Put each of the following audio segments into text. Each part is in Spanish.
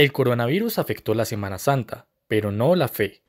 El coronavirus afectó la Semana Santa, pero no la fe.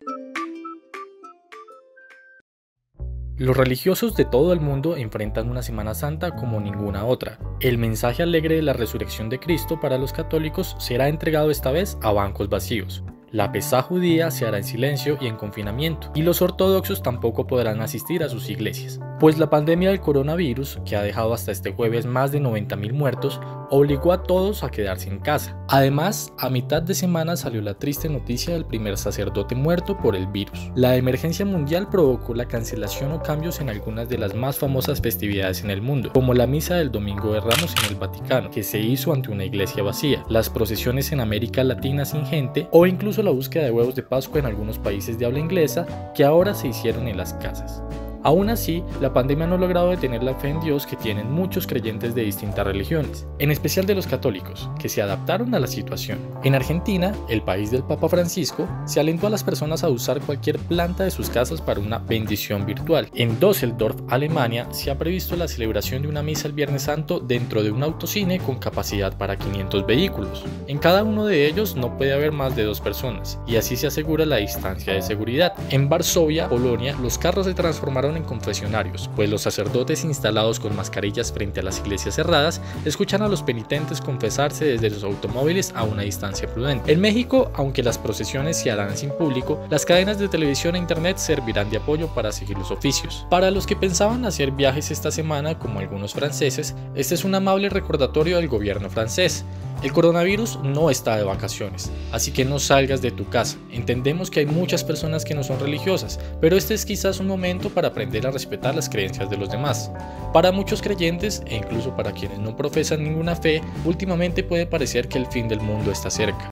Los religiosos de todo el mundo enfrentan una Semana Santa como ninguna otra. El mensaje alegre de la resurrección de Cristo para los católicos será entregado esta vez a bancos vacíos. La Pesá judía se hará en silencio y en confinamiento, y los ortodoxos tampoco podrán asistir a sus iglesias, pues la pandemia del coronavirus, que ha dejado hasta este jueves más de 90.000 muertos, obligó a todos a quedarse en casa. Además, a mitad de semana salió la triste noticia del primer sacerdote muerto por el virus. La emergencia mundial provocó la cancelación o cambios en algunas de las más famosas festividades en el mundo, como la misa del Domingo de Ramos en el Vaticano, que se hizo ante una iglesia vacía, las procesiones en América Latina sin gente, o incluso la búsqueda de huevos de Pascua en algunos países de habla inglesa, que ahora se hicieron en las casas. Aún así, la pandemia no ha logrado detener la fe en Dios que tienen muchos creyentes de distintas religiones, en especial de los católicos, que se adaptaron a la situación. En Argentina, el país del Papa Francisco, se alentó a las personas a usar cualquier planta de sus casas para una bendición virtual. En Düsseldorf, Alemania, se ha previsto la celebración de una misa el Viernes Santo dentro de un autocine con capacidad para 500 vehículos. En cada uno de ellos no puede haber más de 2 personas, y así se asegura la distancia de seguridad. En Varsovia, Polonia, los carros se transformaron en confesionarios, pues los sacerdotes instalados con mascarillas frente a las iglesias cerradas escuchan a los penitentes confesarse desde los automóviles a una distancia prudente. En México, aunque las procesiones se harán sin público, las cadenas de televisión e internet servirán de apoyo para seguir los oficios. Para los que pensaban hacer viajes esta semana, como algunos franceses, este es un amable recordatorio del gobierno francés. El coronavirus no está de vacaciones, así que no salgas de tu casa. Entendemos que hay muchas personas que no son religiosas, pero este es quizás un momento para aprender a respetar las creencias de los demás. Para muchos creyentes, e incluso para quienes no profesan ninguna fe, últimamente puede parecer que el fin del mundo está cerca.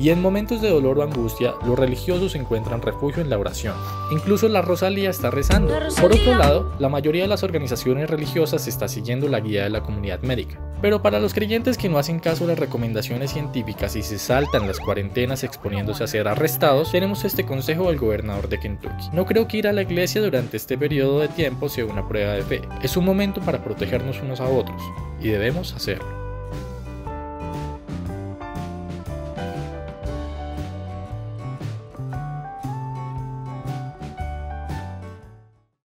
Y en momentos de dolor o angustia, los religiosos encuentran refugio en la oración. Incluso la Rosalía está rezando. Por otro lado, la mayoría de las organizaciones religiosas está siguiendo la guía de la comunidad médica. Pero para los creyentes que no hacen caso a las recomendaciones científicas y se saltan las cuarentenas exponiéndose a ser arrestados, tenemos este consejo del gobernador de Kentucky. No creo que ir a la iglesia durante este periodo de tiempo sea una prueba de fe. Es un momento para protegernos unos a otros, y debemos hacerlo.